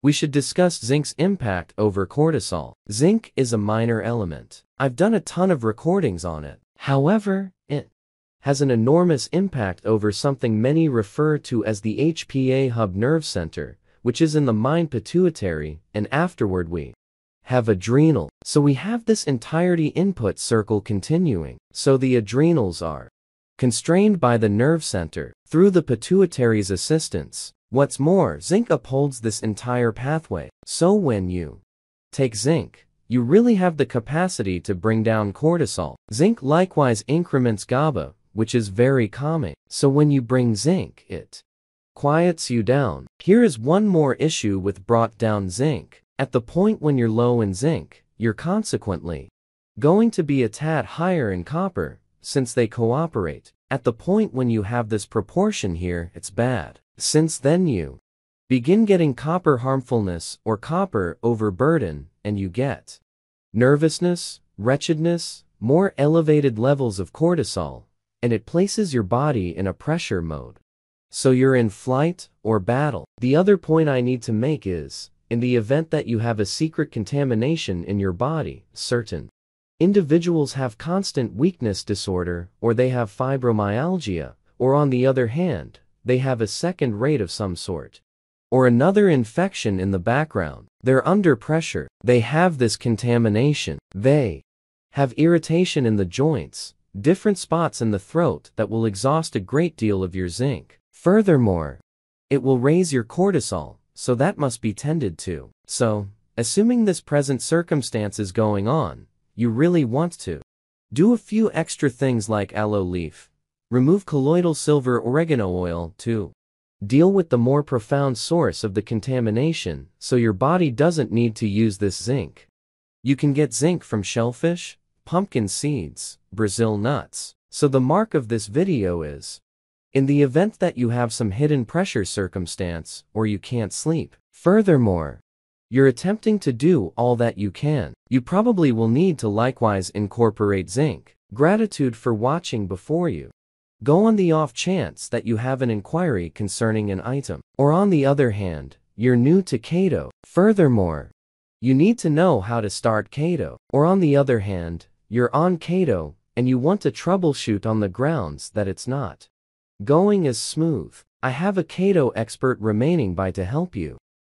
We should discuss zinc's impact over cortisol. Zinc is a minor element. I've done a ton of recordings on it. However, it has an enormous impact over something many refer to as the HPA hub nerve center, which is in the mind pituitary, and afterward we have adrenal. So we have this entirety input circle continuing. So the adrenals are constrained by the nerve center through the pituitary's assistance. What's more, zinc upholds this entire pathway. So when you take zinc, you really have the capacity to bring down cortisol. Zinc likewise increments GABA, which is very calming. So when you bring zinc, it quiets you down. Here is one more issue with brought down zinc. At the point when you're low in zinc, you're consequently going to be a tad higher in copper, since they cooperate. At the point when you have this proportion here, it's bad. Since then you begin getting copper harmfulness or copper overburden, and you get nervousness, wretchedness, more elevated levels of cortisol, and it places your body in a pressure mode. So you're in flight or battle. The other point I need to make is, in the event that you have a secret contamination in your body, certain individuals have constant weakness disorder, or they have fibromyalgia, or on the other hand, they have a second rate of some sort, or another infection in the background. They're under pressure. They have this contamination. They have irritation in the joints, different spots in the throat that will exhaust a great deal of your zinc. Furthermore, it will raise your cortisol, so that must be tended to. So, assuming this present circumstance is going on, you really want to do a few extra things like aloe leaf, remove colloidal silver oregano oil to deal with the more profound source of the contamination, so your body doesn't need to use this zinc. You can get zinc from shellfish, pumpkin seeds, Brazil nuts. So the mark of this video is, in the event that you have some hidden pressure circumstance, or you can't sleep. Furthermore, you're attempting to do all that you can. You probably will need to likewise incorporate zinc. Gratitude for watching. Before you go on the off chance that you have an inquiry concerning an item, or on the other hand, you're new to Cato. Furthermore, you need to know how to start Cato, or on the other hand, you're on Cato, and you want to troubleshoot on the grounds that it's not going as smooth. I have a Cato expert remaining by to help you.